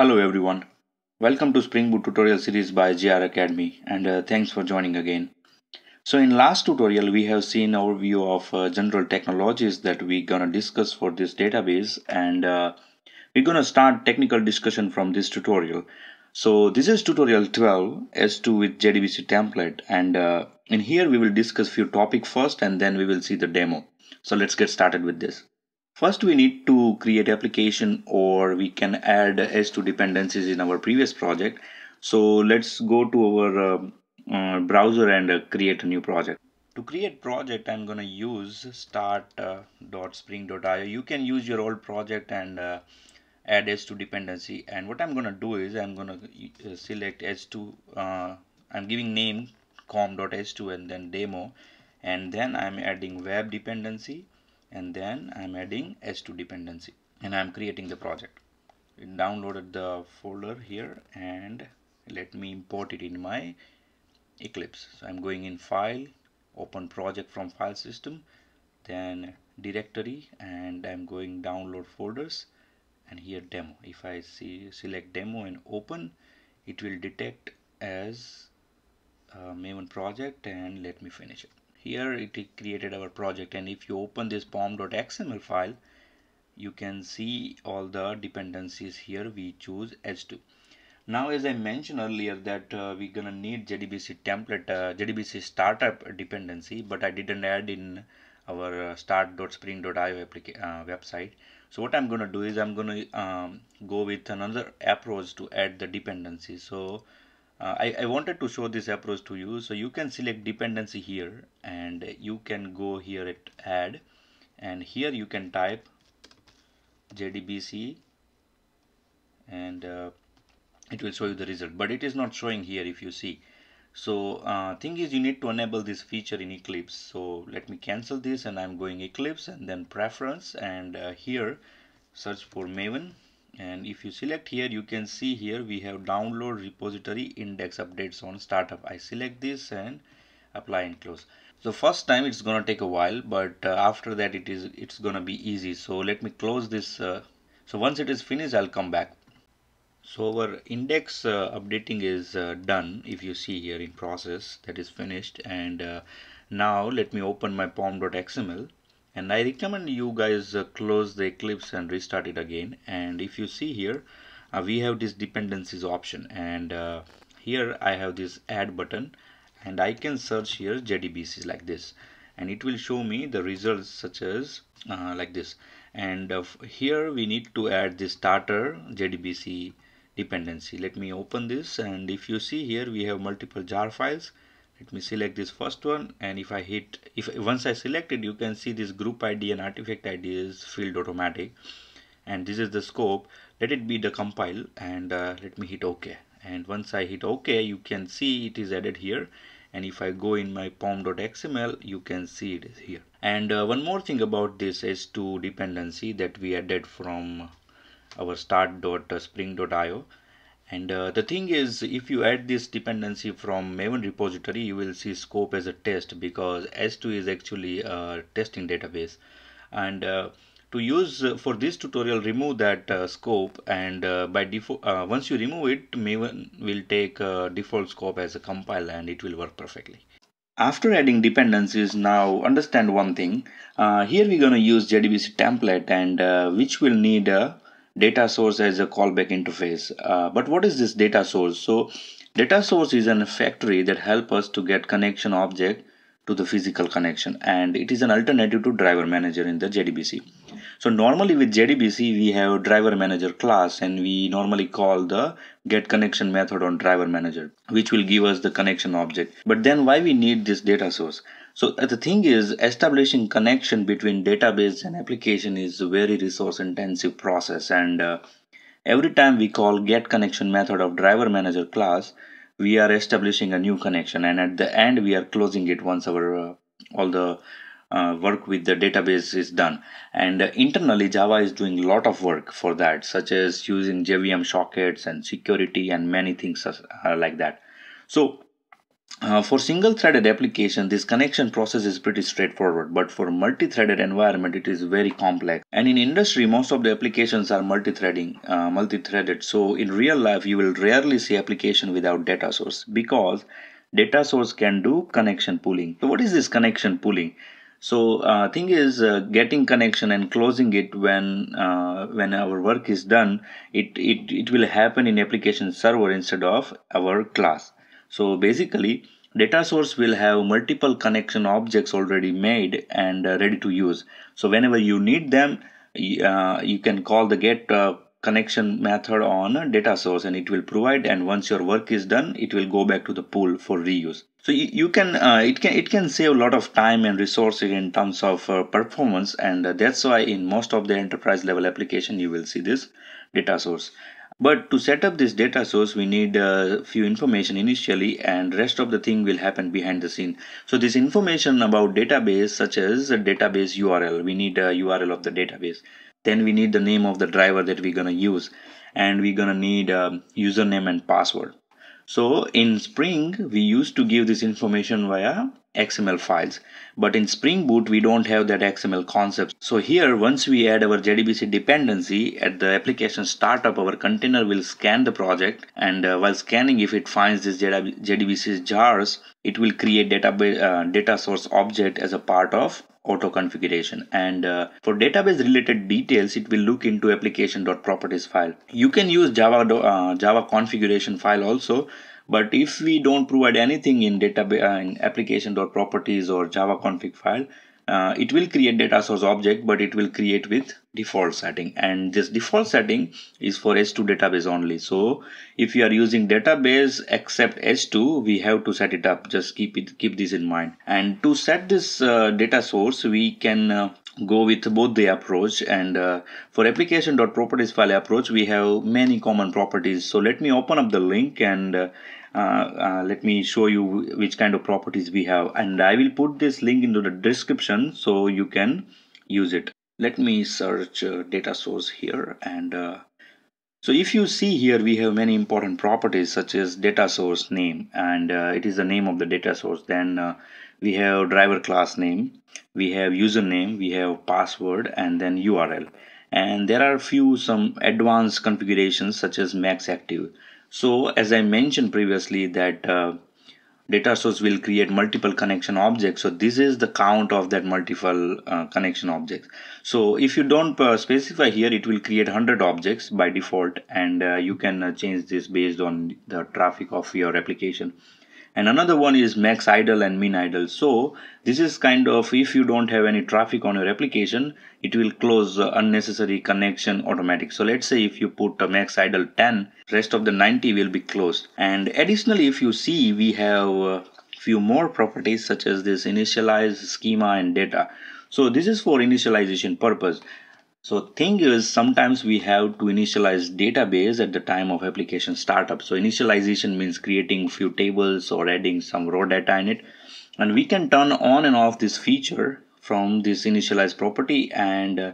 Hello everyone, welcome to Spring Boot tutorial series by JR Academy, and thanks for joining again. So in last tutorial we have seen overview of general technologies that we gonna discuss for this database, and we're gonna start technical discussion from this tutorial. So this is tutorial 12 H2 with JDBC template, and in here we will discuss few topics first and then we will see the demo. So let's get started with this. First, we need to create application, or we can add H2 dependencies in our previous project. So let's go to our browser and create a new project. To create project, I'm gonna use start.spring.io. You can use your old project and add H2 dependency. And what I'm gonna do is I'm gonna select H2. I'm giving name com.h2 and then demo, and then I'm adding web dependency. And then I'm adding H2 dependency, and I'm creating the project. I downloaded the folder here, and let me import it in my Eclipse. So I'm going in file, open project from file system, then directory, and I'm going download folders, and here demo. If I select demo and open, it will detect as a Maven project, and let me finish it. Here it created our project, and if you open this pom.xml file, you can see all the dependencies here. We choose H2. Now, as I mentioned earlier, that we're gonna need JDBC template, JDBC startup dependency, but I didn't add in our start.spring.io website. So what I'm gonna do is I'm gonna go with another approach to add the dependency. So I wanted to show this approach to you. So you can select dependency here, and you can go here at add, and here you can type JDBC, and it will show you the result, but it is not showing here if you see. So thing is, you need to enable this feature in Eclipse. So let me cancel this, and I'm going Eclipse and then preference, and here search for Maven. And if you select here, you can see here we have download repository index updates on startup. I select this and apply and close. So first time it's gonna take a while, but after that it's gonna be easy. So let me close this. So once it is finished, I'll come back. So our index updating is done. If you see here in process, that is finished. And now let me open my pom.xml. And I recommend you guys close the Eclipse and restart it again. And if you see here, we have this dependencies option, and here I have this add button, and I can search here JDBCs like this, and it will show me the results such as like this. And here we need to add this starter JDBC dependency. Let me open this, and if you see here we have multiple jar files. Let me select this first one, and if I hit, once I select it, you can see this group ID and artifact ID is filled automatic, and this is the scope. Let it be the compile, and let me hit OK. And once I hit OK, you can see it is added here. And if I go in my pom.xml, you can see it is here. And one more thing about this H2 dependency that we added from our start.spring.io. And the thing is, if you add this dependency from Maven repository, you will see scope as a test, because H2 is actually a testing database. And to use for this tutorial, remove that scope, and by default, once you remove it, Maven will take default scope as a compile, and it will work perfectly. After adding dependencies, now understand one thing. Here we're going to use JDBC template, and which will need a data source as a callback interface. But what is this data source? So data source is a factory that helps us to get connection object to the physical connection, and it is an alternative to driver manager in the JDBC. So normally with JDBC we have driver manager class, and we normally call the get connection method on driver manager, which will give us the connection object. But then why we need this data source? So the thing is, establishing connection between database and application is a very resource intensive process, and every time we call get connection method of driver manager class, we are establishing a new connection, and at the end we are closing it once our all the work with the database is done. And internally Java is doing a lot of work for that, such as using JVM sockets and security and many things like that. So For single-threaded application, this connection process is pretty straightforward, but for multi-threaded environment, it is very complex. And in industry, most of the applications are multi-threaded. So in real life, you will rarely see application without data source because data source can do connection pooling. So what is this connection pooling? So thing is, getting connection and closing it when our work is done, it will happen in application server instead of our class. So basically, data source will have multiple connection objects already made and ready to use. So whenever you need them, you can call the get connection method on data source and it will provide, and once your work is done, it will go back to the pool for reuse. So you can, it can save a lot of time and resources in terms of performance, and that's why in most of the enterprise level application, you will see this data source. But to set up this data source, we need a few information initially, and rest of the thing will happen behind the scene. So this information about database, such as a database URL, we need a URL of the database. Then we need the name of the driver that we're gonna use, and we're gonna need a username and password. So in Spring, we used to give this information via XML files, but in Spring Boot we don't have that XML concept. So here, once we add our JDBC dependency at the application startup, our container will scan the project, and while scanning, if it finds this JDBC jars, it will create database data source object as a part of auto configuration. And for database related details, it will look into application.properties file. You can use Java configuration file also. But if we don't provide anything in database in application.properties or Java config file, it will create data source object, but it will create with default setting. And this default setting is for H2 database only. So if you are using database except H2, we have to set it up. Just keep this in mind. And to set this data source, we can go with both the approach. And for application.properties file approach, we have many common properties. So let me open up the link and let me show you which kind of properties we have, and I will put this link into the description so you can use it. Let me search data source here, and so if you see here, we have many important properties such as data source name, and it is the name of the data source. Then we have driver class name, we have username, we have password, and then URL. And there are some advanced configurations such as max active. So as I mentioned previously, that data source will create multiple connection objects. So this is the count of that multiple connection objects. So if you don't specify here, it will create 100 objects by default, and you can change this based on the traffic of your application. And another one is max idle and min idle. So this is kind of, if you don't have any traffic on your application, it will close unnecessary connection automatic. So let's say if you put max idle 10, rest of the 90 will be closed. And additionally, if you see, we have a few more properties such as this initialize, schema, and data. So this is for initialization purpose. So thing is, sometimes we have to initialize database at the time of application startup. So initialization means creating few tables or adding some raw data in it. And we can turn on and off this feature from this initialize property, and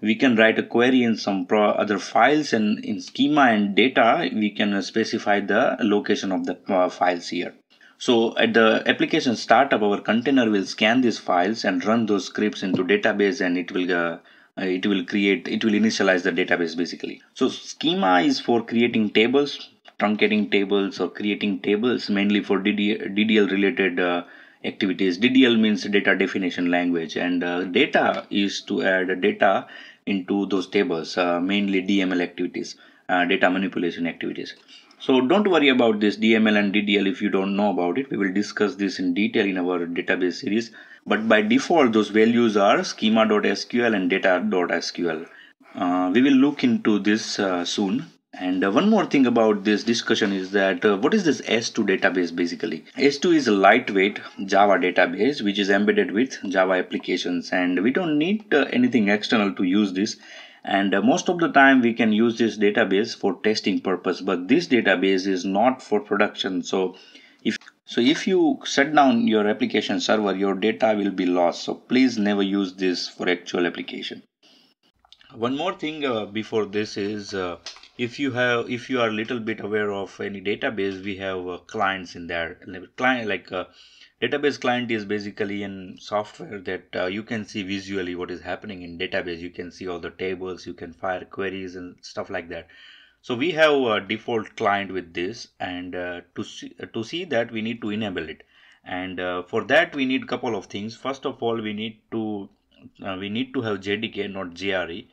we can write a query in some other files, and in schema and data, we can specify the location of the files here. So at the application startup, our container will scan these files and run those scripts into database, and it will initialize the database basically. So schema is for creating tables, truncating tables, or creating tables mainly for DDL related activities. DDL means data definition language, and data is to add data into those tables, mainly DML activities, data manipulation activities. So don't worry about this DML and DDL if you don't know about it. We will discuss this in detail in our database series. But by default, those values are schema.sql and data.sql. We will look into this soon. And one more thing about this discussion is that what is this S2 database basically? S2 is a lightweight Java database which is embedded with Java applications, and we don't need anything external to use this. And most of the time we can use this database for testing purpose, but this database is not for production. So if you shut down your application server, your data will be lost. So please never use this for actual application. One more thing before this is if you are a little bit aware of any database, we have clients in there. Client, like a database client, is basically in software that you can see visually what is happening in database. You can see all the tables, you can fire queries and stuff like that. So we have a default client with this, and to see that we need to enable it. And for that we need a couple of things. First of all, we need to have JDK, not JRE.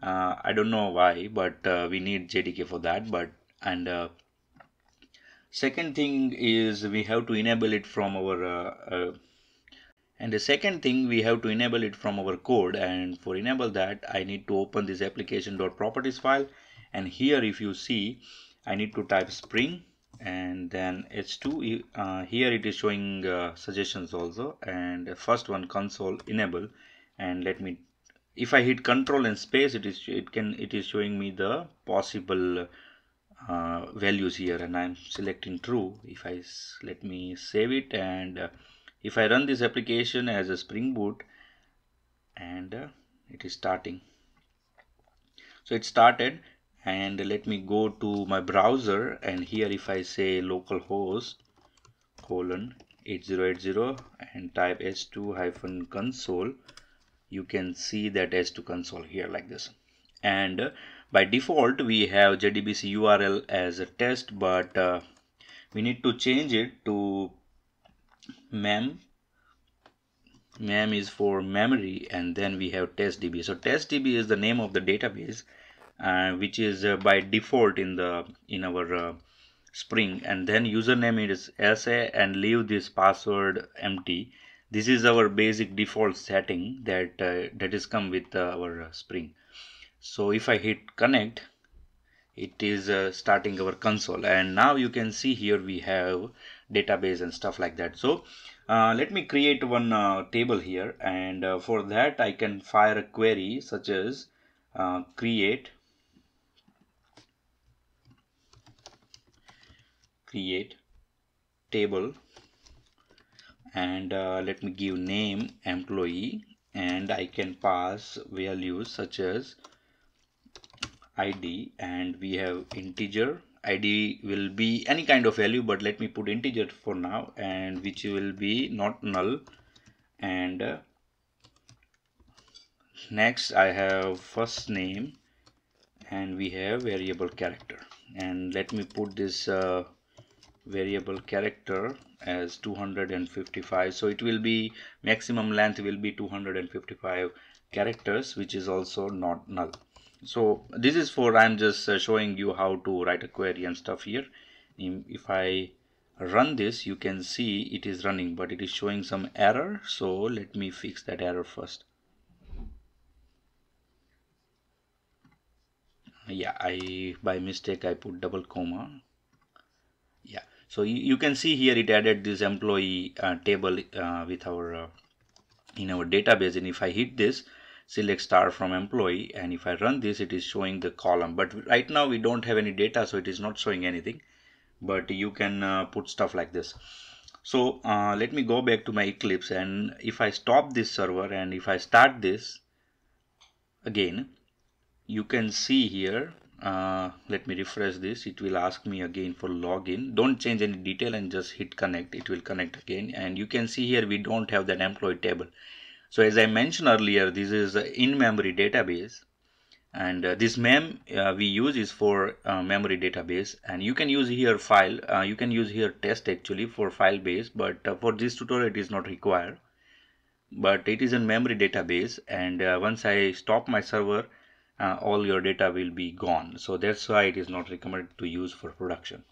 I don't know why, but we need JDK for that. Second thing is we have to enable it from our code. And for enable that, I need to open this application.properties file. And here, if you see, I need to type Spring and then H2. Here it is showing suggestions also. And first one, console enable. And let me, if I hit Control and space, it is showing me the possible values here, and I'm selecting true. If I let me save it, and if I run this application as a Spring Boot, and it is starting. So it started. And let me go to my browser, and here if I say localhost colon 8080 and type s2-console, you can see that s2 console here like this. And by default we have JDBC URL as a test, but we need to change it to mem. Mem is for memory, and then we have testdb. So testdb is the name of the database, which is by default in our Spring. And then username is SA, and leave this password empty. This is our basic default setting that is come with our Spring. So if I hit connect, it is starting our console, and now you can see here we have database and stuff like that. So let me create one table here, and for that I can fire a query such as create table, and let me give name employee, and I can pass values such as ID, and we have integer. ID will be any kind of value, but let me put integer for now, and which will be not null. And next I have first name, and we have variable character, and let me put this variable character as 255. So it will be maximum length will be 255 characters, which is also not null. So this is for, I'm just showing you how to write a query and stuff here. If I run this, you can see it is running, but it is showing some error. So let me fix that error first. Yeah, I by mistake I put double comma. Yeah, so you can see here it added this employee table with our in our database. And if I hit this, select star from employee, and if I run this, it is showing the column. But right now we don't have any data, so it is not showing anything. But you can put stuff like this. So let me go back to my Eclipse, and if I stop this server and if I start this again, you can see here, let me refresh this. It will ask me again for login. Don't change any detail and just hit connect. It will connect again, and you can see here we don't have that employee table. So as I mentioned earlier, this is an in-memory database, and this mem we use is for memory database. And you can use here file, you can use here test actually for file base, but for this tutorial it is not required. But it is a memory database, and once I stop my server, all your data will be gone. So that's why it is not recommended to use for production.